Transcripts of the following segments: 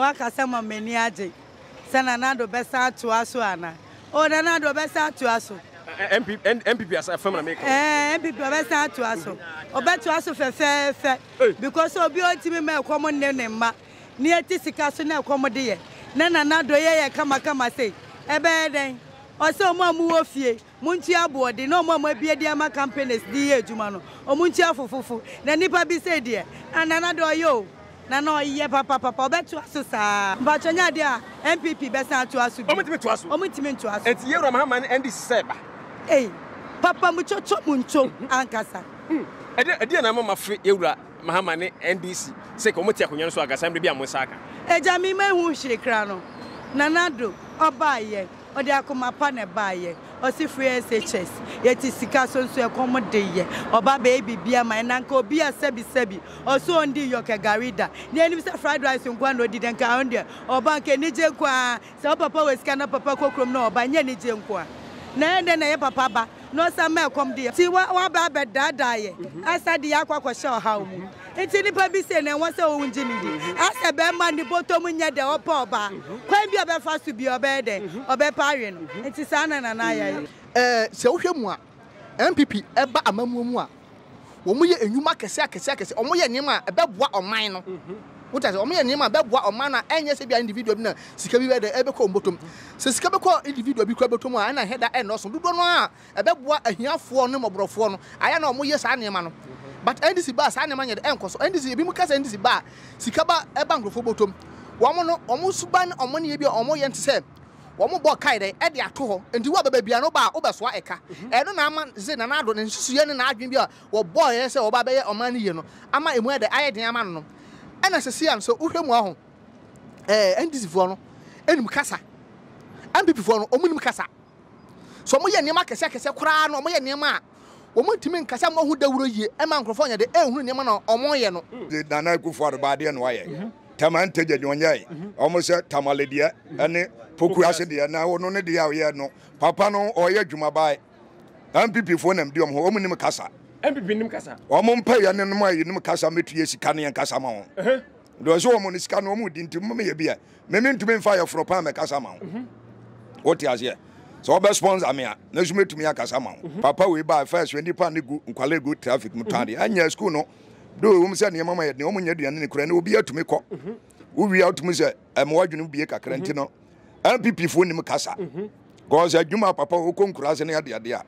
waka sema meni aje. Sana nado besa tu aso ana. Oh, nado besa tu aso. MPP as a family maker. MPP besa tu aso. Obe tu aso fe. Because obi otimi me komo nene ma. Ni etisika so na komo de ye. Nana nado ye kama say. Ebe den. Oso mo amuwo fie. Muntia board no mo abia de ama campaigners di ye adwuma no. Omuntia fofofu. Na nipa bi say de. Nana do yo. Nana oye papa obetu aso saa batonya dia MPP besa atu aso omutime to aso enti yero Mahama ne ndi seba eh papa mucho ankasa edi na mama fre yewura Mahama ne NDC se ko mutia konyan so agasa mbe bia monsaka eja mi mehu hwekra no nanado obaye odi akoma pa ne baaye osi free SHS yeti sika so nso ekomode ye oba baby bia man nanka obi asebi oso ndi yoke garida ni eni se fried rice nkwa no di den ka onde oba nke nije kwa se papa we sika na papa kokrom na oba nye nije nkwa na ende na ye papa ba no sama ekomde ti wa ba be dada ye asade ya kwa kwashe oha omu enti ni pa bi se na won se o unji ni di asebe ma ni botom nya de opa oba kwan bi obefa so bi obe de obepa hwe no enti sa na na ya se wo hwemu a MPP eba amamuamu a wo mu ye enwuma kese omoye nima ebeboa oman no what as omoye nima beboa oman na enye se bia individual bi na sika bi de ebekọ mbotom se sika bekọ individual bi kwa botom a na heda enọso dodo no a ebeboa ahiafo no moborofo no aya na omoye sa nima no but NDC ba sa nima nyede enkoso NDC bi mu kasa NDC ba sika ba eba ngrofo botom wo mo no omo suban omo ne bi omo ye ntse omo bo kai dey e de atoho ndi wo baba bia no ba obeso eka e no na ama ze na na do ne nsusuye ne na adwen bia wo bo ye se wo ba be ye oman ye no ama emu e de ayeden ama no e na sesi an so uhwemu aho NDC fo no enim kasa MPP fo no omunim kasa so mo ye niam akese kura no mo ye niam a omo ntimi nkasa mo hu dawuro ye e ma nkrofo nya de ehunu niam na omo ye no Nana Akufo Addo ba de no aye tamante jadwonyae omo se tamaledia ene poku asedia na wono ne dia ye no papa no oye dwuma bae MPP fo nam diom ho omo nim kasa MPP nim kasa omo mpa ye ne no aye nim kasa metuye sika ne kasa ma ho do so omo ni sika no omo di ntum me ye bia me ntumi mfa ye fropa me kasa ma ho oti as ye so obe sponsor me a na zume tumi akasa ma ho papa we ba first we nipa ne gu nkwale gu traffic mutade anya school no do we say niyama yet niyama nyaduani ni kure ni obi atumi ko obi atumi say mwaduni obi ekakrenti no MPP phone ni mkasa cause adjuma papa okonkura se ne ade a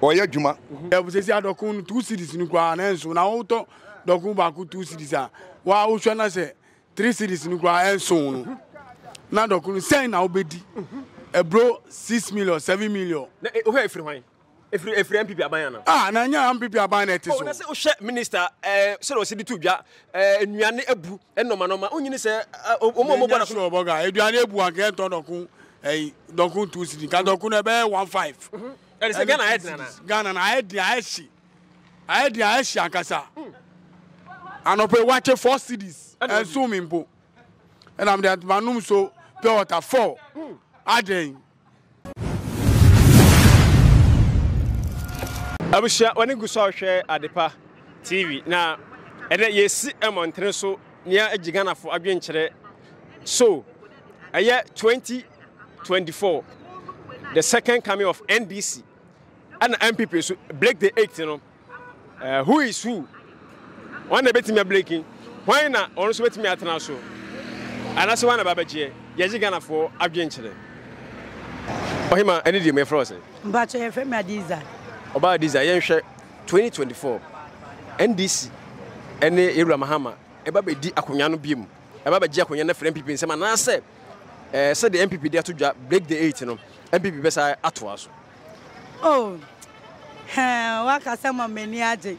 oye adjuma e bu sesi adokun 2 series ni kwa na enso na oto dokun ba ku 2 series a wa wo hwe na se 3 series ni kwa enso no na dokun sen na obedi e bro 6 million 7 million na o hwe afiri hwan Every MPP abana. Na nya MPP abana eti so. Oh, na se ohwe minister se lo se di tudwa nnuane ebu enoma onyini se omo bona so oboga eduane ebu anke ton dokun dokun 2 city ka dokun na be 15. And se Ghana head na. Ghana na head ashi. Head ashi akasa. Anope wache 4 cities and so mimpo. And am that manum so pure water 4. Aden abusha wani guso hwe adepa tv na ede yesi emontre so nia ejiganafo adwenkyere so aye 2024 the second coming of NDC and MPP so break the 8 you know who is who one betime breaking why na on so betime atena so ana so wana babaje yejiganafo adwenkyere ohima ene di me frose mbacho ye fe madiza about this, I 2024 NDC and Ewura Mahama about the Akunyano Beam, about the Akunyano for MPP in Sama. Now, said the MPP there to break the 8, you know, MPP best at us. Oh, Wakasama Meniaje,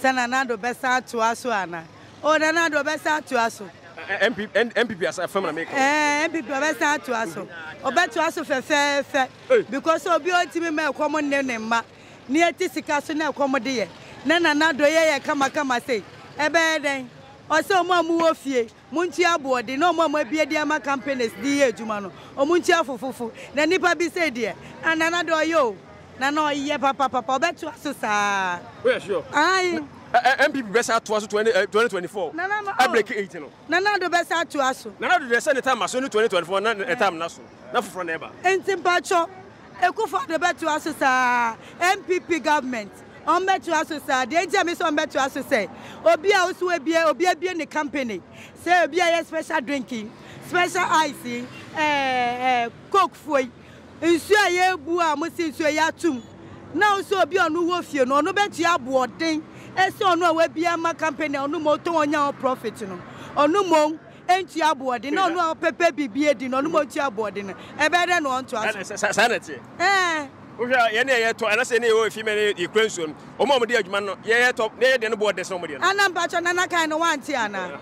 Sananado best out to us, Anna. Oh, Nanado best out to us. MPP as a family maker. MPP best out to us. Obey to us for because Obi Otimi me common name ma. Ni etisika so na ekomode ye na nana do ye kama sei ebe den oso mo amuwo fie muntia board na mo amabie dia ma campaigners di ye adwuma no omuntia fofofu na nipa bi sei de anana do yo na no ye papa obetu aso saa we sure ai NPP best out to us 2024. I break it, you know. Nana the best out to us. Nana the same time as soon as 2024, not a time national. Not for never. And Timpacho, a coup for the bet to us, NPP government. On bet to us, the agent is on bet to us, say, Obia also a beer, Obia beer in the company. Say, Obia special drinking, special icing, coke foy. Insure ye bua, must insure ya tomb. Now so be on who of you, no bet you are boarding. So no way be my company or no more on your profit, you know, or no more NTR boarding, no more paper be bearding, no more chair boarding. A better one to us. Sanity. Eh, we are any to us any way if you made equation. Oh, Mamma dear, man, yeah, top, they didn't board the somebody. And I'm Bacho Nana kind of one Tiana.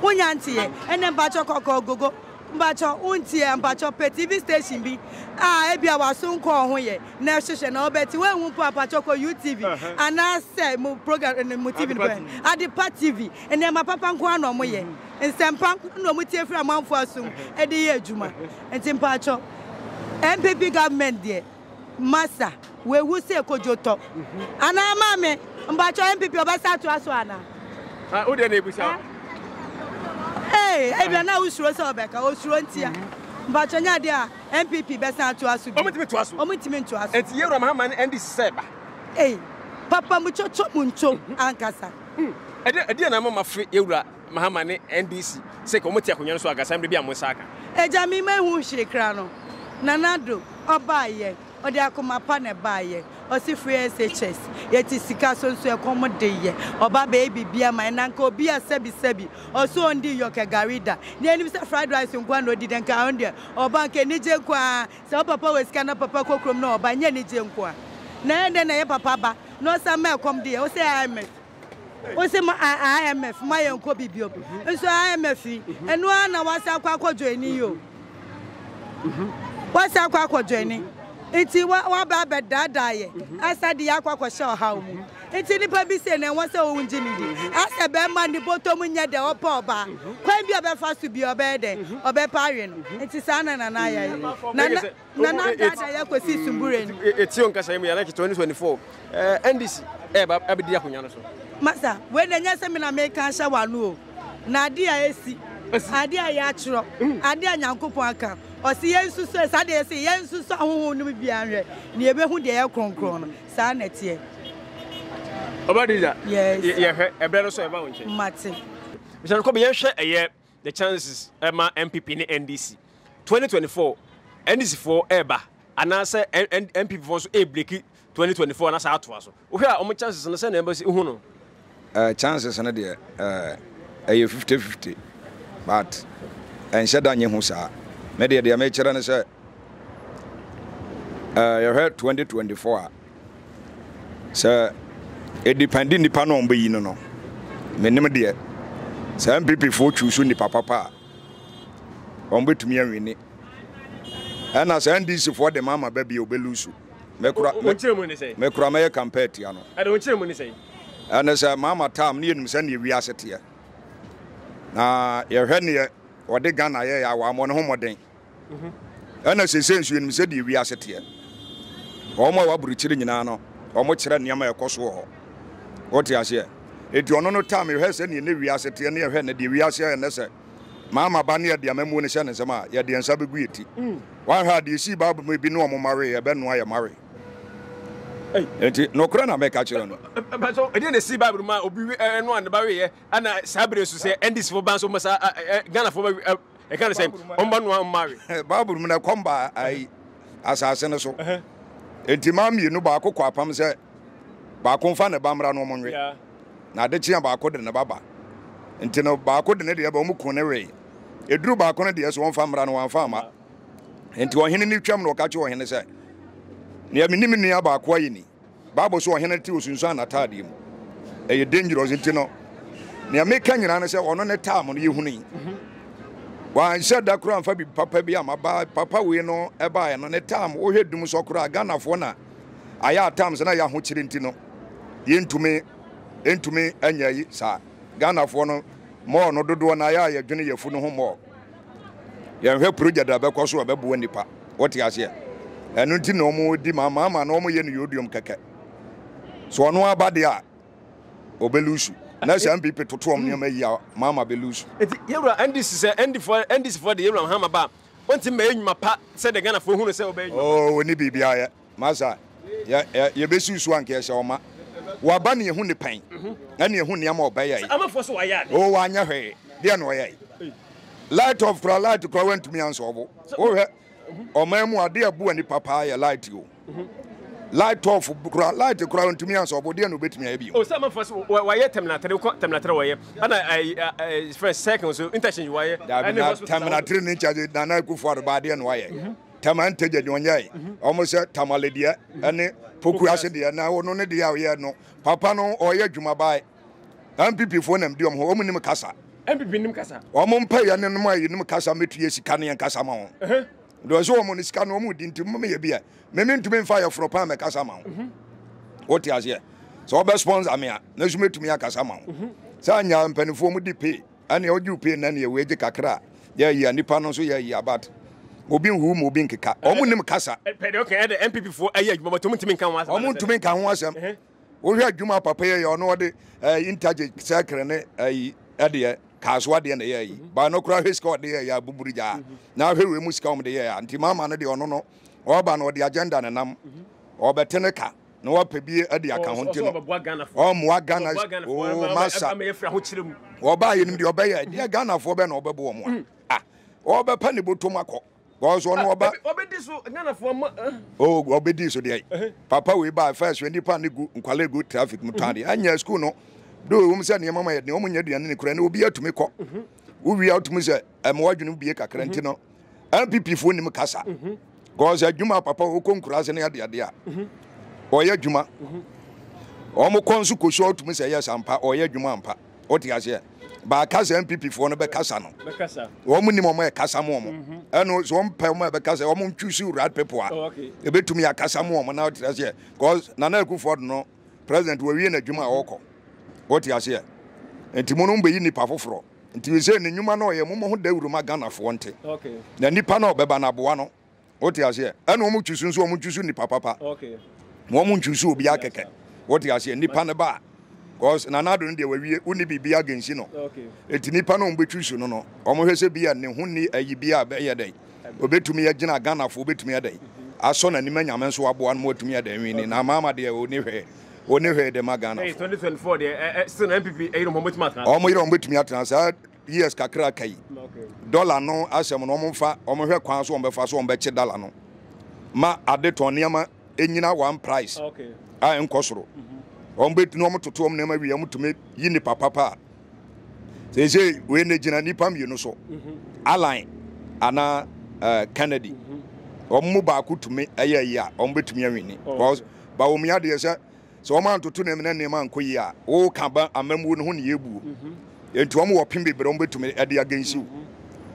Unyanti, and then Bacho Coco Gogo. Bacho Unti and Bacho Pet TV station be. Ah, be our soon call here. Nurses and all Betty, when we put Pachoco UTV, and I say, program and the motivation at the Pat TV, and then my papa Quan or Moye, and Sampank no motive from Mount Fasum at the year Juma, and Timpacho. MPP government there, Massa, where we say Kojoto. And I'm Mammy, and Bacho MPP of Bassa to Aswana. Who the neighbors Hey, I don't know who's Rebecca, who's Rontia. But another MPP best out to us. Omitment to us. It's your Mahama and this Seba. Hey, Papa Mucho Muncho, Ankasa. I didn't know my free Eura, Mahama and this. Secomotia, Kunyansuaga, Sambia Mosaka. A jammy man who shake crano. Nanado, or buy ye, or they are come upon a buy ye, or see free SHS. Yet is Sicasso to accommodate ye, or baby beer, my uncle beer sebi sebi, or so on the Yoka Garida. Then Mr. Fried Rice and Guano didn't count there, or Bank and Nijanqua, so Papa was can up Papa Cocrum no, by Nijanqua. Nan then I papa, no some come there, or say I am. Also, I am my uncle Bibio, and so I am a fee, and one I was a quack joining you. What's our quack journey? It's what bad dad die. I said the aqua was show how. It's in the public and what's our own Jimmy. I said, Bemman, the bottom in the upper bar. When be a fast to be a bed or be parent. It's his son and an eye. Nana, I could see some brain. It's young Casamia like 2024. And this Eba Abidiakunaso. Master, when the Yasamina make cancer, Walu, Nadia, Adia Yatro, Adia Yankuanka. Or see, yes, Saturday, say, yes, who will be under neighborhood air concron, sanity. About it, yes, a better so about Martin. Mr. Kobiasha, a year, the chances Emma MPP and NDC 2024, NDC for Eba, and answer MPP for a blicky 2024 and as out to us. We are on chances on the same embassy. Chances, an idea, a 50-50, but and shut down your hussar. Media, the amateur, and say, you heard 2024. Sir, it depends on the panel on being no. Minimum dear. Some people for choosing the papa. On which me and Winnie. And as Andy's for the Mama baby, you will lose. Macramea compared to Yano. I don't know what you say. And as a Mama Tam near him, send you reasset here. Now, you're here or the Ghana, I want home or and as you said, we are set here. Or more in Nano, or much near what you here? If you no time, you have any reasset here near Henry, the Mama Bania, the Amemunisan, and Sama, yet the Ansabiguity. Why had you see Bob may be no more Maria, Ben Wire Marie? No crana make a children. But so I didn't see Babu and one barrier and Sabres to say, and this for Banso Massa Ghana for a kind of same. One married Babu Munacomba, I as I send us. Intimam, you know, Baco Quapam said Bacon found a Bamra no money. Now the Chia Baco and the Baba. Intino Baco and the Abomuconere. It drew Bacon and the one farmer and one farmer. Into a Hindu chum no catch your Hennessy. Near Minimini about Quaini. Babble saw Henry Tils in San Atadium. A dangerous intino. Near me canyon answer on a time on you, honey. Why I said that crown Fabi Papa Biama by Papa we know a buy and on a time we heard Dumusokura Gana Fona. I are times and I am Huchirintino. Into me, and ye, sir. Gana Fono, more no do an eye, a junior funeral home more. You have project that Becoso about Buenipa. What he has here. And until no more, Mamma, no more, you kaka. So no abadia. Obelushu. Now she NPP to Tom near Mama Belushu. And this is for the Abraham Hamaba. Once in May, my pa said again for whom is obeyed. Oh, when he be beer, Maza, your best one case or ma. Wabani Huni Pain, and your Hunyamo Bayer. I'm a fossil. Oh, I know her. They are no way. Light of for a light to go into me and so. Oh, Mamma, dear Buani Papa, I lied to you. Light off, light the crown to me and so, but then you bet me. Oh, some of us wire Temnatra, and I first seconds to intention wire. Tamanatrin in Nana Akufo Addo body and wire. Tamante Jonyai, almost a Tamaledia, and Pukuasia, now no idea, no, Papa no, or Yajumabai. MPP phone and Diom home in Macassa. MPP Nimcassa. Or Mompay and my Nimcassa Metrius Cani and Casamon. Those women is can't move into me a beer. Meaning to be fire for a palm at Casamount. What is here? So, best ones are me. No, you meet me at Casamount. Sanya and Peniform DP, and the old you pay nanny away the Cacra. Yeah, yeah, Nippano, so yeah, but Obin whom will be Kaka. Omunim Casa, Pedoca, the MPP for a year, but to make one was. I want to make one was. We had Juma Papa or no other intagic sacrament, a dear. Kaswadi and the air, but no crowd is called the air, Buburija. Now here we must come the air, and Timama de Ono, or Ban or the agenda and Nam, or Beteneca, no Pebi at the account, or Mwagana, or Massa, or by him the obey, dear Ghana for Ben or Babom, or Bepanibu Tomaco, was on Oba. Oh, Obedis, dear. Papa, we buy first when you panic good traffic mutani, and yes, Kuno. Do you say your mamma had the Omaniad and the Crane will be out to me? Will be out to me, and why you be a Carantino? MPP phone him Casa. Goes a Juma Papa who come cross any idea. Or your Juma. Omoconsu could show to Miss Yasampa or your Jumampa. What he has here. By Casa MPP phone of Becassano. Becassa. Ominimoma Casamom. And was one Pelma because I won't choose you, Rat Pepoa. Okay. A bit to me a Casamom and out as here. Goes Nana Akufo Addo, President will be in a Juma Oko. What he has here. And Timonumbe in the Pafofro. And you say, Numano, a moment they will magana for one. Okay. Then Nipano Bebana Buano. What he has here. And Omuchusun, Omuchusun, the Papa. Okay. Momunchusu Biakeke. What he has here. Nipanaba. Because another day we only be Biaginsino. Okay. It's Nipano Bichusuno. Omohese Bia, Nehuni, a Yibia, Bayer Day. Obey to me a Gina Gana for bit me a day. I saw an immense Mansuab one more to me a day, meaning Amama dear will never. We never heard the Magana. 2024, still MPP. I don't know much. Oh, we don't meet me at Transat. Yes, Kakra Kai. Dollar no, as a normal fat, or her quans on the first one, Betche Dalano. Ma Adetoniama, Enina one price. Okay. I am Cosro. On bet normal to Tom Nema, we to make Yinipa Papa. They say, we need Janipam, you know so. Align, Anna Kennedy. Or Mubaku to me a year, on bet me a winning. But we are there, sir. So I want to turn them and name and Koya. Oh, Kaba, a memory who you boo. And to a more pimby brombe to me at the against you.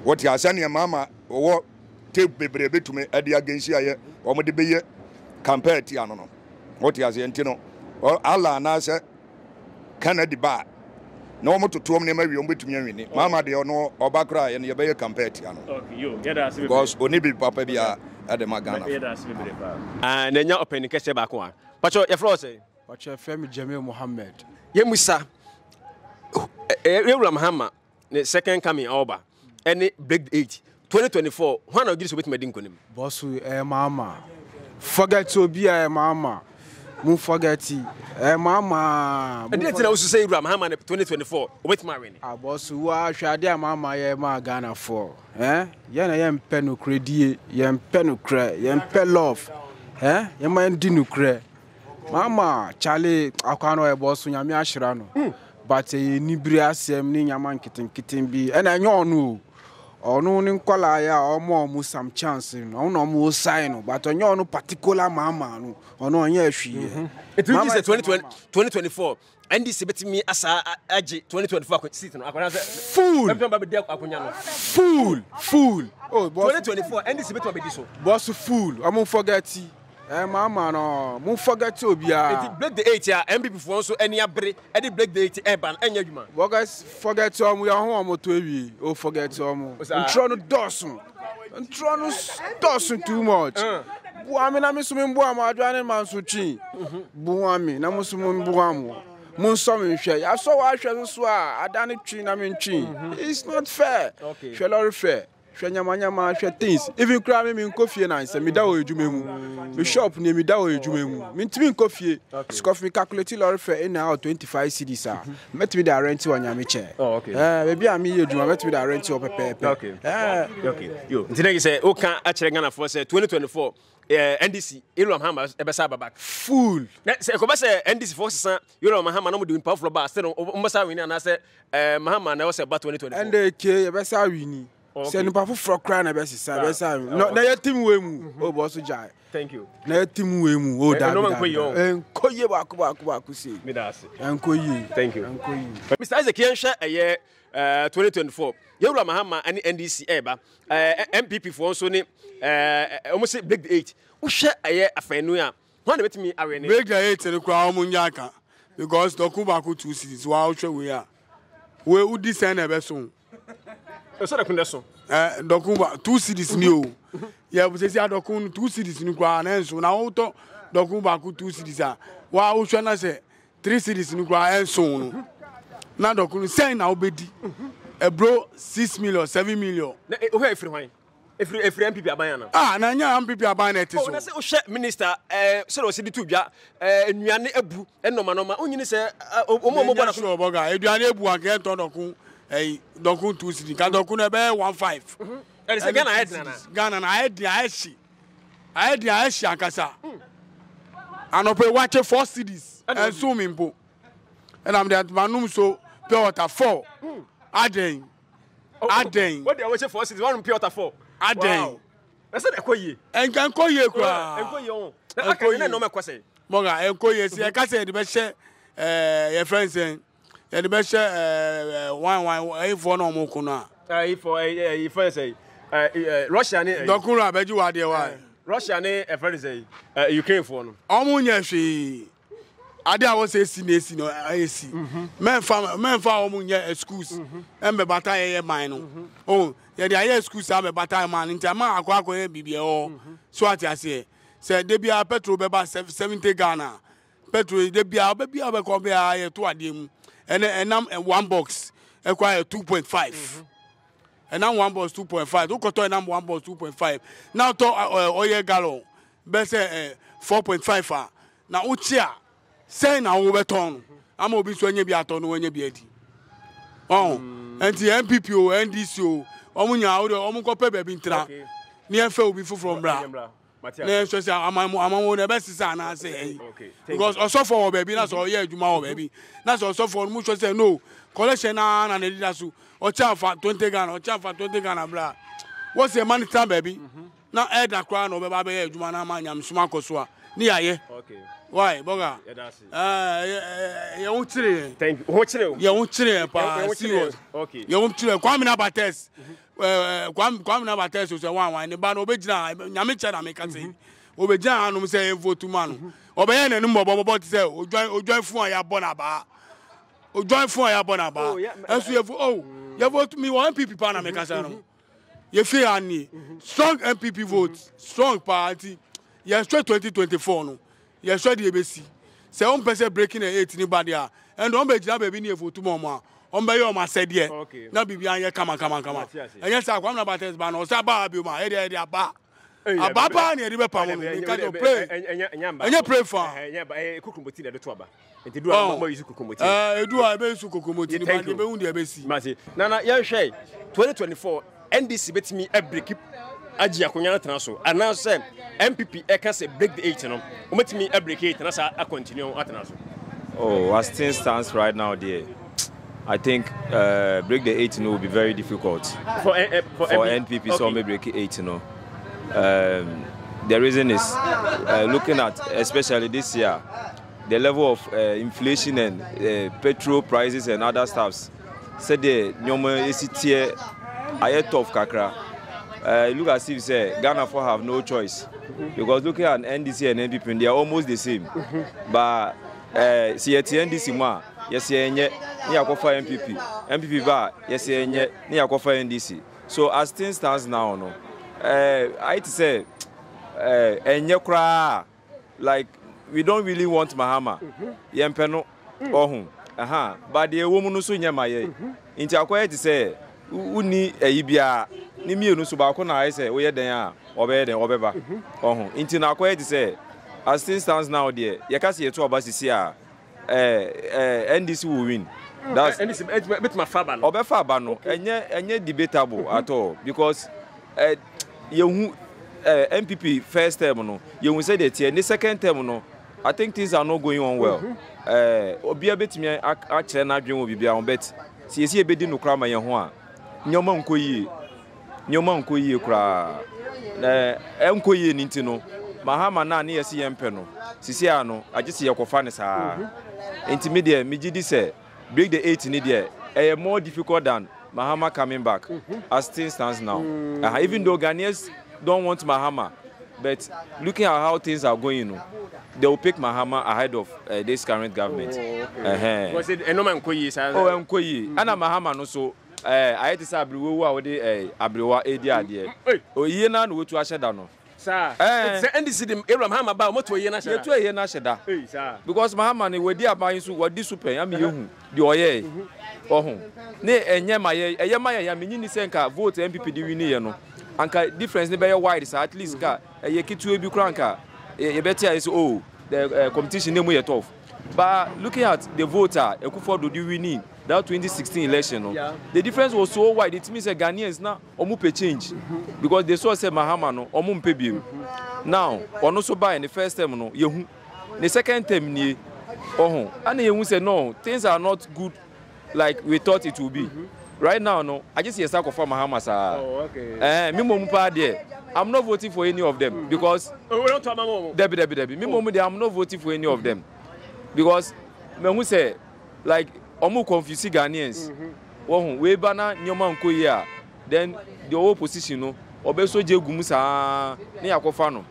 What you are sending a mamma or tape baby to me at the against you or the beer compared to Tiano. What you are saying, Tino or Allah and answer Canada bar. No more to Tom name every one to me. Mamma, they are no or back cry and your beer compared to you. Because only be Papa Bia at the Magana. And then you're opening Kesha back one. But your floors, eh? But your family, Jamil Mohammed. Yemusa Mahama, the second coming over, and big 8, 2024. One of these with my dinkum. Boss, Mama. Forget to be a Mama. Move forget Mama. And then I also say Ramhama 2024 with Marine. Ah, boss, who are Shadia Mama, Yama Ghana for? Eh? Yana Yam Penocredi, Yam Penocre, Yam Pelof. Eh? Yaman Dinucre. Mama, Charlie, I can't know about Sunyami Ashrano, but a Nibria Sam Ninyaman kitten be, and I know or no Nincolaya or more some chance, or no more sign, but on your particular Mama, or no, yes, she is 2024, and this is me as I age 2024. Fool, oh, 2024, and this is what I do. Boss, fool, I won't forget. Eh, Mama, no, move forget to be a break the 80 MPP for so any break, any break the 80 urban, any human. What guys forget to we are home to be, oh, forget to I'm trying to dozen too much. Buami, I'm assuming Buama, Johnny Mansuchi. Buami, I'm assuming Buamo. I saw what she was. I done it. It's not fair. Okay. She not fair. She nyama she things. Even crime me coffee na say me da o ejume mu. Me shop ne me da o ejume mu. Me ntimi coffee. Scoff me calculate lor fair in out 25 cedis ah. Met me da rent wa nyame che. Oh okay. Baby am ye ejuma met me da rent o pepepe. Okay. Okay. Yo. Ntine say o kan a chere Ghana for say 2024 NDC Elon Mahama ebesa baback. Full. Na say ko ba say NDC for say Elon Mahama no do power flow ba say no mbasa wini na say Mahama na o say ba 2024. NDK ebesa wini. Okay. Thank you. Thank you. Mr. Isaac Yensha, a year 2024. Yola Mahama and NDC Eba, MPP for also name, almost big 8. Who share a year of Fenua? One with me, I read. Big 8 and the Crown Munyaka, because Dokubaku 2 cities, while we are. Where would this end ever soon? Two cities new. Yeah, we say two cities new. So now two cities. Wow, say 3 cities new. So now bro 6 million, 7 million. Every MPP abayana. Ah, na nya MPP abayana tiso. Oh, na se o chef minister se lo se ditu bia nnuane abu enomanoma. Onyini se omo bona so oboga. Eduane abu anke ton dokun. Hey, dokun 2 cities. Ka dokun be 15. And se Ghana head na. Ghana na head ya eshi. Head ya eshi akasa. Anope wache 4 cities. And so mimpo. And am that manum so pure water 4. Aden. Aden. What they wache 4 cities? One pure water 4. Wow. That's not a coy. And can call you a coy. I can no more question. Moga, and coy is a castle, the best share, your friends, and the best share 1 1 8 4 no more kuna. For a friend say, Russia, Dokura, but you are the one. Russia, a friend say, Ukraine for. Amunya, she. I was a senior, I see. Men found schools and the battalion mine. Oh, yeah, the schools have a battalion man in Tama, Aquaco, BBO. So what I say, said they be a petrol beba 70 Ghana. Petrol, they be a baby of a cobia to a dim, and 1 box, acquire 2.5. And now 1 box 2.5. Look at number 1 box 2.5. Now to oil gallon, best 4.5. Now, Uchia. Say now overton. I'm going to be a ton when you be at oh, and the MPP and this you. Omunya out of Omukope Bintra. Near fell before from Bra. I'm the best son, I say. Because also for baby, that's all yeah, tomorrow, baby. That's also for mutual say no. Collection and Elidasu or Chafa 20 Ghana or Chafa 20 Ghana bra. What's your money time, baby? Now add a crown over Baby Jumana Maniam Smakoswa. Niaye. Okay. Why, Boga? Yeah, that's it. Thank you. What's it? Okay. Kwame Nabates was a one, and about Obeja, Yamicha, I can say. Obeja, I'm saying for 2 months. Obeyan and Mobile about sell, join for your Bonaba. Join for your Bonaba. As you have, oh, you vote me 1 MPP Panamacasano. You fear any strong MPP votes, strong party. Yes, 2024 no. Yes, the ABC. Say one person breaking 8 anybody are, and one baby baby for 2 months. One baby on my said yeah. Okay. Now baby on come on. And yes, I come about this man. Osaba abuma. Ede aba. Ababa ni ebe pamu. You can't play. And you pray for. And kukumoti na do tuaba. And do I mama use kukumoti. Do I be use kukumoti? Thank you. Be undi ABC. Masi. Nana, yes, 2024 NDC bet me every keep. Aji akunyana tenaso. Announce MPP eka se break the 8 no. Ometi me break 8 nasa a continue atenaso. Oh, as things stands right now dear. I think break the 8 no will be very difficult. For NPP okay. So may break 8 no. The reason is looking at especially this year the level of inflation and petrol prices and other stuffs. Said the nyoma esitiye aye tough kakra. Look as if say Ghana for have no choice because looking at NDC and NPP they are almost the same. But see at NDC ma yes enye ni akofa MPP. MPP ba yes enye ni akofa NDC. So as things stands now no. I say enye kra like we don't really want Mahama. Yempeno Oh, aha. But the woman who's in my age, into a quiet say, Uni Ibia, Nimiu Subacona, I say, where they are, obey them, obeba. Oh, into a quiet say, as things stands now, dear, Yakasi to a Bassia, and this will win. That's bit my father, Obefabano, and yet debatable at all because you. NPP first terminal, you will say that here in the second terminal, I think things are not going on well. Obia bet me actually na dream will be on bet. See see be di no kra ma ye ho a. Nyoma nkoyi. Nyoma nkoyi kra. Nkoyi ni ntino. Mahama na na ye se yempe no. Sisi ano, agese ye kofa ne saa. Intermediate migidi say break the 8 ni there. Eh more difficult than Mahama coming back as things stands now. Even though Ghanaians don't want Mahama, but looking at how things are going, you know, they will pick Mahama ahead of this current government. Was it Enoma Nkoyi? Oh, Nkoyi. Ana Mahama no so. I had to say Abriwa or the Abriwa Ediadi. Oh, ye na no to asheda no. Sir. And this is the Abraham Mahama ba moto ye na asheda. Ye na asheda. Eh, sir. Because Mahama ni wedi aban so wedi super am yehu. The oye. Oh. Ne enye maye, eye maye ya menyi ni senka vote MPP di wini ye no. Anka difference ne be wide so at least ka e kitu e bi kranka e betia is oh the competition name yet tough but looking at the voter Akufo Addo do winning that 2016 election no, the difference was so wide it means Ghanaians na omu pe change because they saw say Mahama no omu mpe bi now ono so buy in the first term no yehu the second term ni oh and yehu say no things are not good like we thought it would be. Right now, no, I just hear Sako for Mahama. Oh, okay. I'm not voting for any of them because. We don't talk about Debbie. I'm not voting for any of them because, me say, like, omu confuse Ghanaians. Oh, we bana nyoma nkoya. Then the whole position, no, obeso je gumusa ni akofano.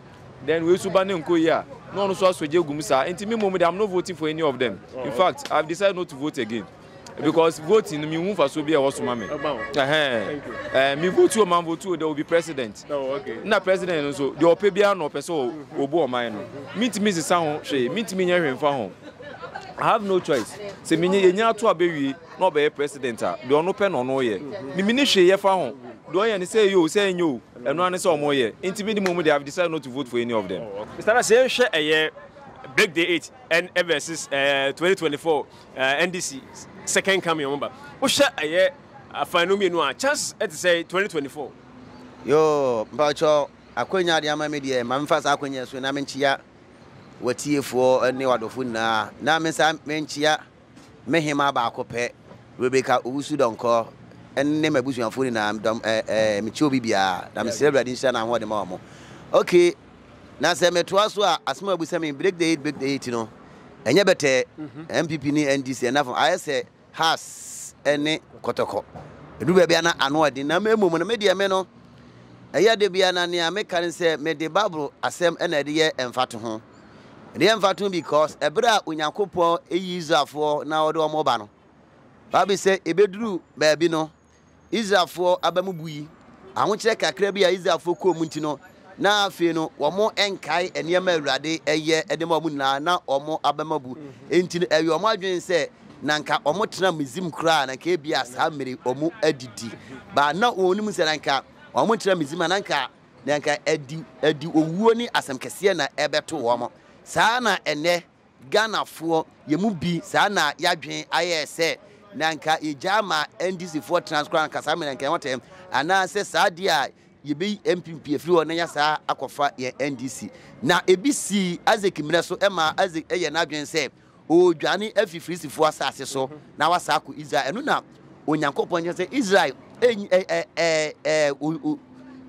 Then we subane nkoya. No, no, so je gumusa. Until me moment, I'm not voting for any of them. In fact, I've decided not to vote again. Because voting, me move for Sobia was mommy. Me vote to a man, vote to there will be president. Oh, okay. Not president, also. The Opebian or Peso, Obo, mine. Meet me, the sound, meet me here in Fahom. I have no choice. Say, me, you to a baby, not be a president. They are no pen or no year. Me, Ministry, ye Fahom. Do I say you, saying you, and one is all more year. Intimate moment, they have decided not to vote for any of them. Mr. Say, share a year, break the 8 and ever since 2024, NDC. Second coming, remember. What's a year? A phenomenon. Chance at say 2024. Yo, Pacho, Aquina, the Amamedia, Mamfas Aquina, so Namentia, what TF4 and Newadofuna, Namesa Mentia, Mehema Bacope, Rebecca Usudonco, and name a bush and food in Michobibia, I'm celebrating Sana and what the Mamma. Okay, now say Metuasua, as small with some break the eight, you know. And you better MPP ni NDC enough. I say has any Kotoko. Rubiana and what in a moment, media meno. A year de Biana near American say, made the Babro assem and a dear and Fatuhon. The Enfatun because a bra unyacopo a user for now do a mobano. Babi say a bedroom, babino, is a for Abamubui. I won't check a crabby is a for Comutino. Na afeno omo enkai enema urade eye edemamu na omo abemabu entini ewe omo adwen se na nka omo tena mizim kra na ke bia samere omo adidi ba na onim se na nka omo tena mizim na nka adi owuo ni asemkese na ebeto omo saa na ene ganafo yemubi saa na yadwen aye se na nka ejama NDC4 transcribe nka samere nka wotem ana se saa dia ye be MPP free na yasa akofa ye NDC na ABC azekimre so ema azek eye na dwen se odwane afifrisifo asase so na wasa ko Israel enu na onyankopon ye se Israel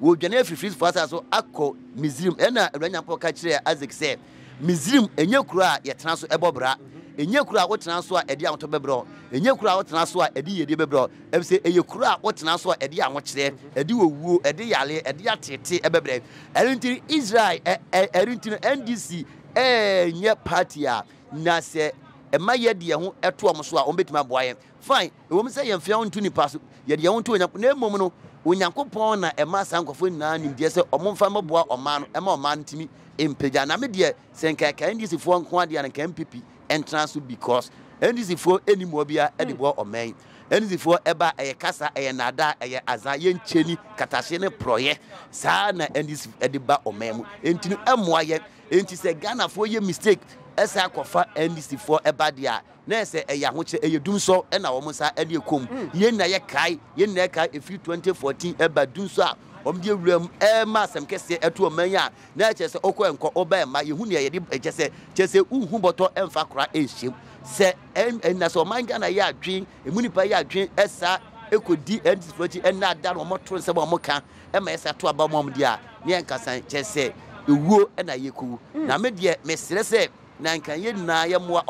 odwane afifrisifo asase so akko Misrim ena eranyankopon ka kire azek se Misrim enye kura ye tena so ebobra enye kura wo tena so a edi anto bebro enye kura wo tena so a edi yedi bebro ebse eye kura wo tena so a edi anwo kire edi owuo edi yale edi atete ebebre erintiri Israel erintiri NDC enye party a na se emaye de ho eto omso a ombetima boaye fine wo me say ye mfia ontu ni pass ye de ho ontu onyankopon na emom no onyankopon na ema sankofo na nim de se omomfa meboa omano ema omano timi empeja na me de se nka NDC fo nko ade na nka MPP entrance because Anything for any mobia, any war or main. Anything for Eba, a Casa, a Nada, a Azayan Cheni, Catashene Proye, Sana, and this Ediba or Mem, into Moyet, and to say Ghana for your mistake. As I cover and this before a badia, Nessa, a Yahucha, a Dunso, and almost a Ediacum, Yenayakai, Yenaka, if you 2014 Eba Dunsa, Omdium, Emma, some Cassia, a two mania, Natchez, Oko and Co Obama, Yunia, just say, Uhumoto and Fakra, a ship, said, and so mine Gana yard dream, a munipaya dream, Essa, Ecodi, and this virtue, and not down on Motron Sabamoka, and Massa to Abamondia, Yankasan, just say, the woe and a Yaku. Now, media, Mistress. Nanka ye na ye mwa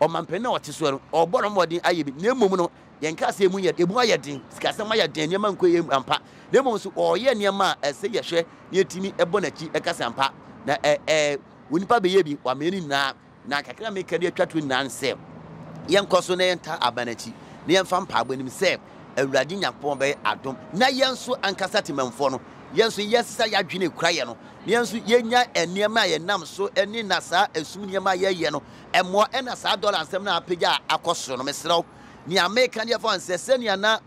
oma mpene otisoro oboro modin ayebi nemum no ye nka se mu ye ebu ayedin sikasema ayedin ye manko ye ampa nemum so oye niema ese ye hwe ye timi ebo nachi ekasampa na wonipa be ye bi wa meni na kakra me kade atwatu nansem ye nkoso na ye nta abanachi na ye mfa mpa agbanim se awurade nyapon be adom na ye nso ankasa temamfo no Yes, yes, I had been crying. Yes, Yenya and Niamay and Namso and Nasa, and soon Yamaya Yeno, and more and as $1 and $7 a cosson, Messro. Near make and your phone says, Seniana,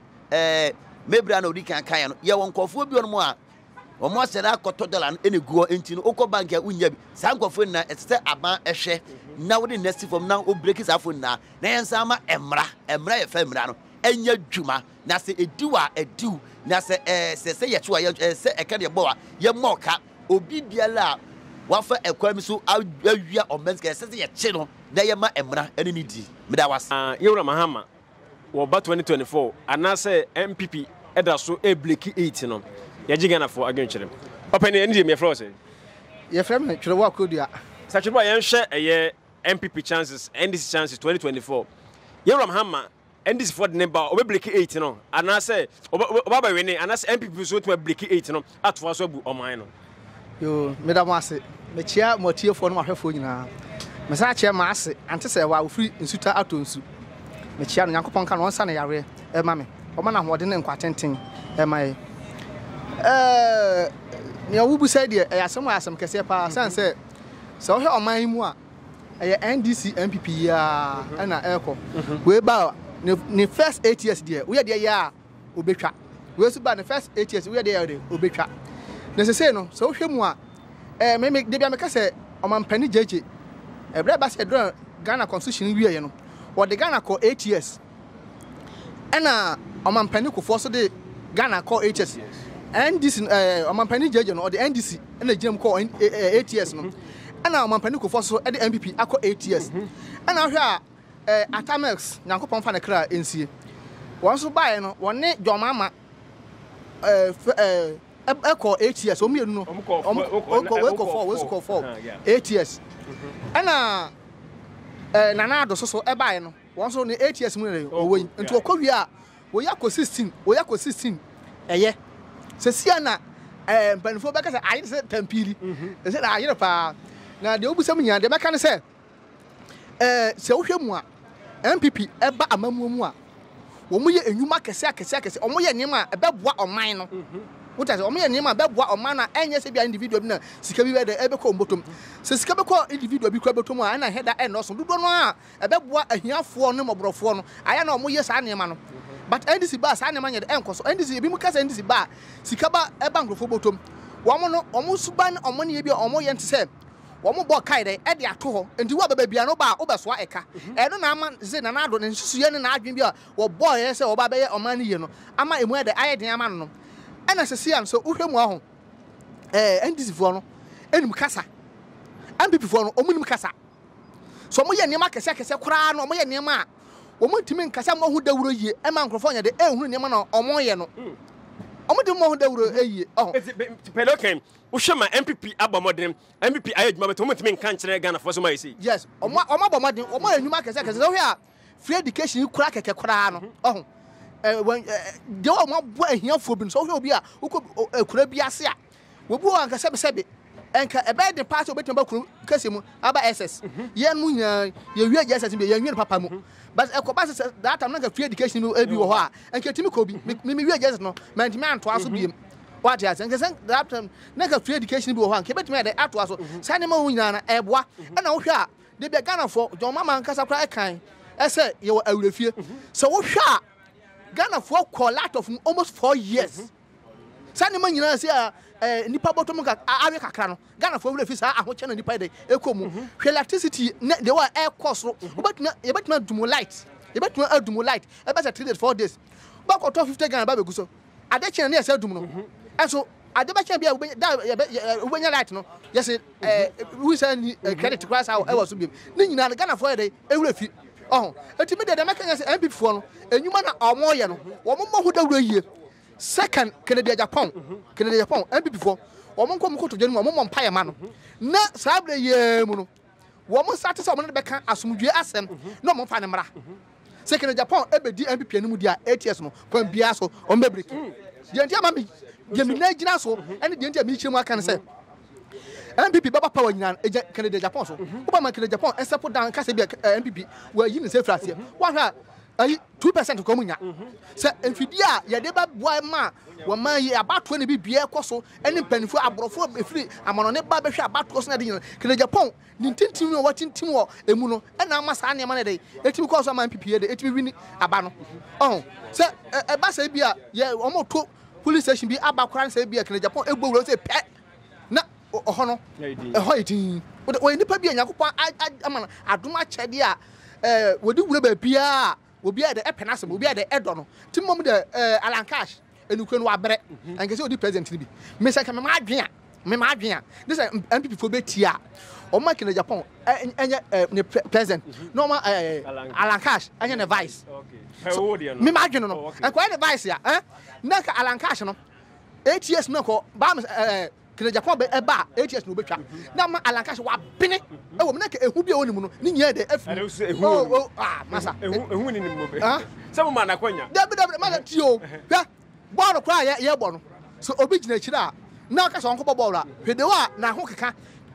Mebrano Rican Cayan, Yawankofubion Moa, or more than I got total and any go into Oko Banka Unia, Sankofuna, and step about a share. Now the next from now, who breaks Afuna, Nansama, Emra, Femrano. Enya juma na se edua edu na se se ye to ye se e ka de boa ye moka obi biala wafa ekwam so awia omenske se ye che no na ye ma emra ene ni di meda wase yewra Mahama wo ba 2024 ana se NPP eda so ebleki 8 no ye jigana for agwenchere papa ni ene de me fro se ye frem na twere wa kodua sa twere ba ye hwe eye NPP chances NDC chances 2024 yewra Mahama and this for the number of Bliki 8, you know. And I say, Baba Winnie, and I say, MPP so to a Bliki 8, you know, at was or mine. You, Madame Massey, the chair, more tear for my phone now. Messacha Massey, and to say, while free in Suta Atunsu. The chair and Uncle Ponkan on Sunday, a mammy, or man, what didn't quarantine, am I? Near said, I somewhere some Cassia and said, so here on my moi, I NDC MPP, and I echo. We bow. The first 8 years there, we are there, Ubetra. We also by the first 8 years, we are there, Ubetra. Necessary, so him one. May make the Bamacase or Mampenny JJ. A black basket Ghana Constitution, we are, you know, or the Ghana call 8 years. And a Mampenny could force the Ghana call 8 years. And this Mampenny JJ or the NDC and the Jim call 8 years. And now Mampenny could force at the MPP, I call 8 years. And now here. Atamex, Nankopon Fanakra, NC. Once you buy one name, your mamma, a call 8 years, or me, no, call for 8 years. And Nanado so a bino, once only 8 years, or into a Korea, we are consisting, a year. Ceciana, and Benfo Becca, I said, Tempiri, I said, I hear a pa. Now the Obusamian, the Macan said, so here moi. MPP eba amamumua omuye enwuma kese omuye nima ebeboa oman no what is omuye nima ebeboa oman na enye se bia individual bi na sika bi wede ebeko mbotom se sika beko individual bi kwa botom a na heda en no so dodo no a ebeboa ahiafo no mobrofo no aya na omuye sa nima no but NDC ba sa nima nyede enko so NDC bi mu kese NDC ba sika ba eba ngrofo botom wo mo no omo suban omo ne bi omo ye ntse Omo bo kai dey e de atoho nti wo baba bia no ba obeso eka eno na ama ze na ado ne nsusuye ne na adwen bia wo bo ye se wo baba ye oman ye no ama emu e de ayedin ama no ena sese an so uhwemu aho NDC fo no enim kasa MPP fo no omunim kasa so mo ye niam kese kura no mo ye niam a wo ntimi nkasa mo ho dawuro ye e ma nkrofo nya de ehunu niam na omo ye no omo de mo ho dawuro ehie oh pelokem Ushema MPP abomodin MPP ayejuma beto mutimi nkan kire Ghana for so ma yesi yes omo abomodin omo enwuma kese so hia free education kura keke kura no oh de omo bo ahiafo bi so hia obi a kura bi ase a wobu an kase sebe enka ebe de party obeto ba kuru kase mu aba SS ye mu nya ye wi SS bi ye nwi papa mu but ekoba SS that am na ka free education no ebi wo ho a enka timi ko bi me wi SS no ma ntimi anto aso bi what has and that free education be one. Keep it me at the atwaso. Sanimo Yana Ebwa and Osha. They be Ghana for your mama and Casa Cry. I said, you will refuse. So, what shall Ghana for call out of almost 4 years? Sandy man, you know, Nipa Botomoka, America Cano, Ghana for refuse. I watch and Nipa de Ecomo. Electricity, there were air costs, but not to more light. You bet not to more light. I better 3 days, 4 days. Back or 12, 50 Ghana Babaguso. I bet you and yes, I do. And so, I don't know when you're right, no? Yes, we send credit to class how I was to be. Then you're Ghana for a day, every few. Oh, ultimately, the mechanism and MP phone, and you manner are more young, or more who don't you. Second, Canada Japan, MP before, or one come to General Momon Piaman. Not Sabre Yemuno. Woman started someone at the back as soon as you ask them, no more Panamara. Second, Japan, every DMP and Mudia, 8 years, Combiaso, or Mabry. The entire mammy, the Minajaso, and the entire Michel Marcanse. NPP Baba Power Yan, Canada Japan, Obama Canada Japan, and support down Casabia NPP, where you say last year. What are 2% of Comuna? Sir, if you are your neighbor, why ma, when my about 20 BBA Cosso, and in Penny for Abroad free, I'm on a barbershop about Cosnadina, Canada Japan, Nintendo watching Timor, Emuno, and I must hand your money day. It will cause my PPA, it will win Abano. Oh, sir, a Bassabia, yeah, almost two police station be about crime, say be a Canada Japan, it will say pet. Honor, a hoiting. But when the Pabian Yakupa, I do my chadia. We do beer, will be at the Epenas, will be at the Edono, Timom the Alan Cash, and you can walk bread, and get your present to be. Miss I can imagine, Mamagia, this MP for Betia, or Mike in Japan, and present, no more Alan Cash, and a vice. Okay, imagine, and quite a vice, eh? Naka Alan Cash, 8 years, no, Bams. Japan a bar, 8 years no better. Now, Alancash, what penny? Oh, make a hoopy on the oh, ah, Massa, a winning movie. Some man, I quenya. That cry at Yabon. So originated that. Now, Cass on Cobola, Pedoa, Nahoka,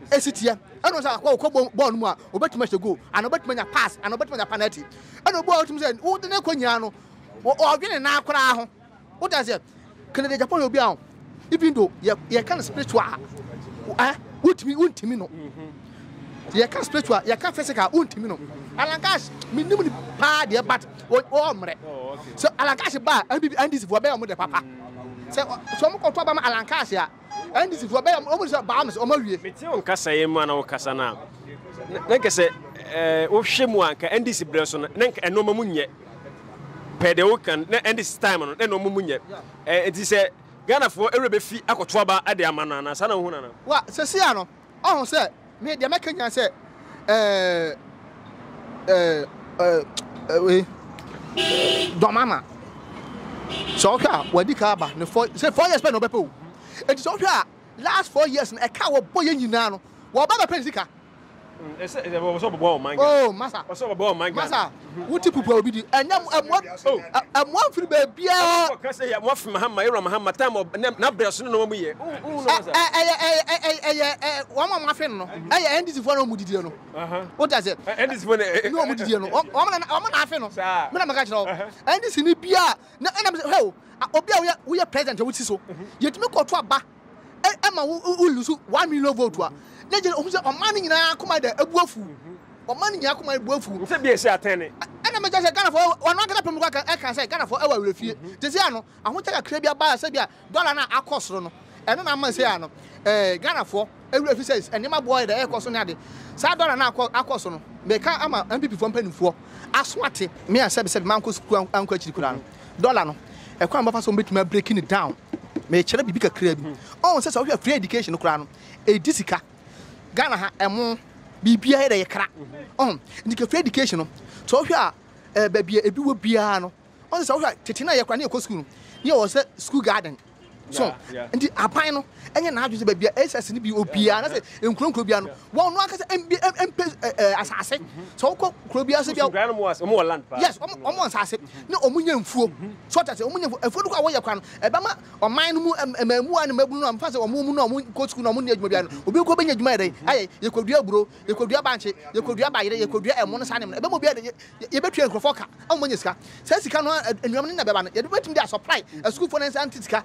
Esitia, and was our Bonma, or better much to go, and a better pass, and a better penalty. And a boy to say, oh, the Nequiniano, or again now cry. What does it? Can the Japan be out? Even though you can't spiritual, Untimino. You can't spiritual, you can't physical, Untimino. Alancash, minimum pa, dear, but omre. So Alancash bar, and this is for bear mother papa. So, some of Papa Alancasia, and this is for bear almost a bombs or movie. Casaman or Casana. Like I said, of Shemuanka, and this is Blesson, and no Mamunia. Pedocan, and this time, and no Mamunia. It is a Ghana for Erebefi, Akotwaba, Adiamana, and Sana Hunana. What, Ceciano? Oh, sir, made the American say, Domama. So, what the car, but 4 years, but no people. And so, last 4 years, and a cow boy in Yunano. What about the Pensica? Oh, Massa, or so about my Massa. What do people be? And one for the beer, I say, I want from Mahama, time of Nabras, no me. One of my friends, I end this for no Mudidiano. What does it? And this one, no Mudidiano. And this in the beer, no, and I'm we are present, which is so. Yet, look or twat back. Emma will lose 1 million votes. Let your money in our command a woeful. Or money in our command woeful. Yes, I tell you. And I'm just a gun for one not I can say, gun for our refuse. Desiano, I want to take a crabby bar, Sabia, Dolana, our Cosrono, and then I'm Maziano, a gunner for every says, and my boy, the air Cosonade. Sadolana, our Cosono, they can't am a MP from Penny for. As what me and Sabbath said, Mancus, Uncle Chiculan, Dolano, a crumb of us will make me breaking it down. May Chile be a crab. Oh, says I have free education, crown. A disica Ghana and more be beer a crack. Oh, the free education. So here a baby a blue piano. On the South Tetina Yakanio school. Here was a school garden. So, and the Apino and an adjust baby SSB piano and Croncobiano. One rock as I said. So called Crobias of your grandma was a more land. Yes, almost I said. No, a million fool. So that's a million a foot away. You can a bama or mine and Mabun and Fazza or Moon Coach Kuna Munia Modiano. We go in your hey, you could be a bro, you could be a banshee, you could be a buyer, you could be a monosanim, a bobby, you bet you a crofoca, a moniska. Says you cannot and Yamina Babana, you bet him their supply, a school for an antisca.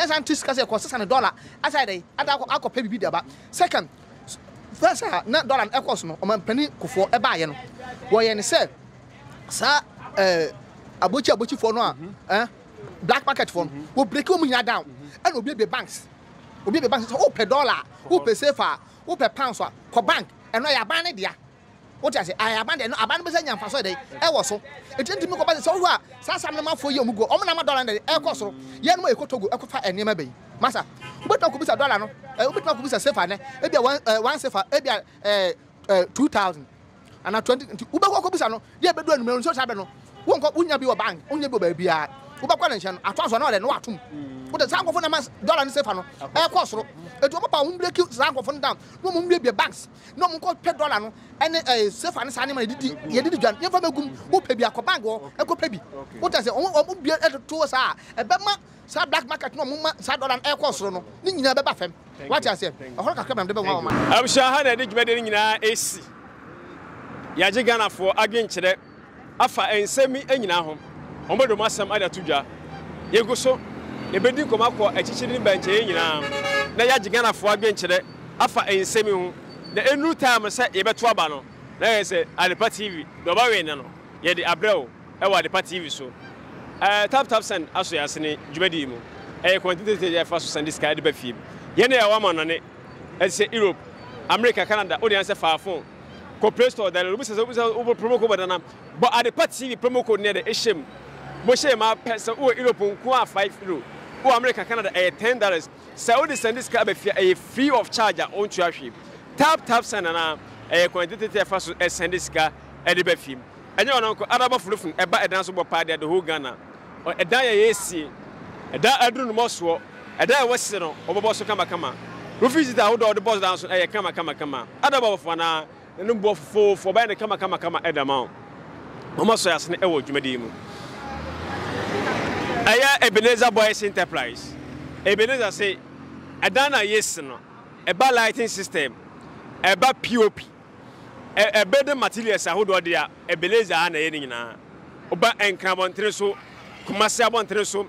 As I'm discussing $1 as I day, I could pay be there. Second, That's how not done an echoes no, I'm penny for a bayon. Why any said, sir, a butcher for no, black market phone will break you down and will be the banks. Will be the banks, oh, per dollar, who per safer, who per pound, for bank, and I abandoned ya. What I say, I abandoned, abandoned for Sunday, I was so. It didn't make about the so well, Sassaman for you, go, Omanamadan, and El Coso, Yanway Kotogo, Equifa, and Nimabi. Master, what not Kubisa Dolano, what not Kubisa Sefane, maybe one Sefa, maybe 2,000, and I 20 Uba Kubisano, yeah, but doing millions of Sabano. Won't be a bank, only baby. I trust another and what? But the Sango for the man's dollar and Stefano, El Coso, a drop of Umble Cute Sango from down, no one will be banks, no one called Pedolano, and Stefan's animal did the never go pay a cobango, a copaby. What does the own beer at the 2 hours are? A Bama, some black market, no moment, sad on El Coso, no, never baffin. What I said, a hawk come and the woman. I'm sure I had a big wedding in AC Yajigana for against it. Afa and send me any home. Omodo masam ada tuja yego so ebedi komakọ echichiri benche nyina na ya jigana fo agbenchire afa ensemi hu na enu time se yebeto aba no na yese Adepa TV do ba we no ye de abreu e wa Adepa TV so tap send aso ya sene jumadi mu quantity ya fa so send sky de ba fie ye na ya wa ma no ne ese Europe America Canada audience fa phone ko Play Store da rubusa promo code da na bo Adepa TV promo code ne de ehem Moshe ma person who Europe unkuwa 5 euro, who America Canada $10. Saudi send this car a free of charge on to our ship. Tap send na a quantity of us send this car a debate film. And you know Arab of Rufin about a danceable party at the whole Ghana or a dia AC, a da Adun Moswo, a dia Western over Bosso Kamakama. Rufis the outdoor the boss dance a Kamakama. Arab of Fana, the number of 4 for buying the Kamakama at the mount. Almost as an old Jumedimu. I am Ebenezer Boys Enterprise. Ebenezer say, Adana yes no, a bad lighting system, a bad POP, a better materials. I hold order. Ebenezer and anything na, Oba and Cramon Treso, Kumasi Bon Treso,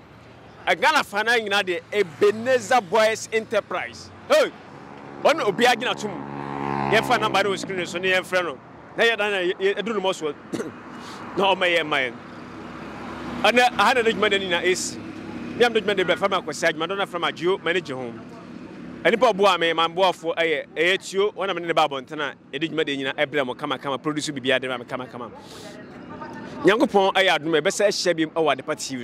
a Ghana Fana in the Ebenezer Boys Enterprise. Hey, one Obiagina Tum, Yafana Baro Screen, Sonny and Freno. They are done a do the most work. No, my. And I had a judgment in AC. I am judgment by Farmer Kwasi Madonna from a Jew manager home. And the boy may man boy for a HU, one of the Babontana, a judgment in Abraham or Kamakama, produce will be Adam Kamakama. Young upon I had my best shabby over the party.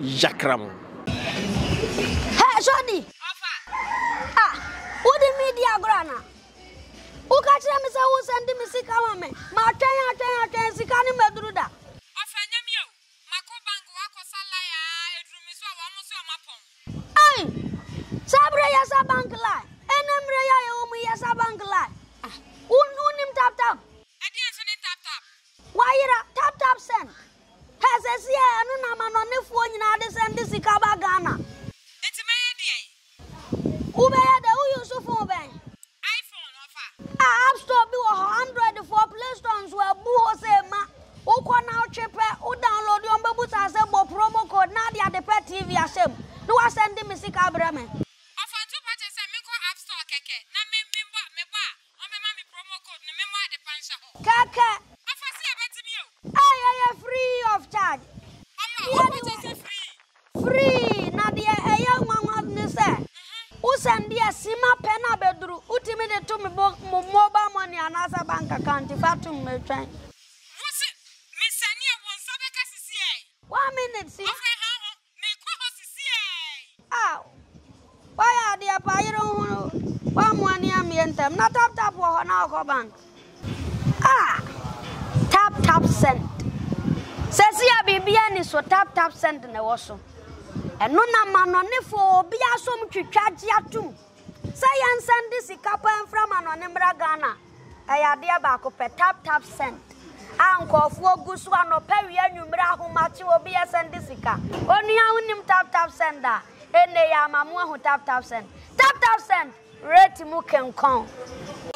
Jacramo. Hey, Johnny! Ah, who the media grana? Who catch them as I was sending me sick on me? My train, Sikani Madruda. Sabraya sa bank line. Enemreya ya sa bank line. Unim tap. Adianso ni tap. Waira tap send. Hesesi e anu na manonefo nyina de send sika ba Ghana. Etimeye dey. Ubeya de Yusufu ben. iPhone offer. App store bi wo 100 for Play Store so abu ho se ma. Ukọ na chepe, u download yon bebu sa se bo promo code na dia de Adepa TV asem. No wa send me sika bra me. Kaka. I am free of charge. Free. Now the young man has said, "Who send the sima pena bedru? Who timid to me mobile money and other bank account if I to me train?" What's it? Miss Ania wants to make us see. 1 minute, see. Ah, why are they a pyro? 1 money I'm in them. Not tap for our bank. Ah, tap send. Sesia bibiani so tap send na woso. Eno na manonefo obi asom twetwaje atum. Say yan send this ikapa enfra manonemra Ghana. Ayade abako pe tap send. Ankofo gusu anopa wi anwumra ahomate obi ya send this sika. Onua unim tap sender. Ene ya mamu ahu tap send. Tap send. Rate mu kenkon.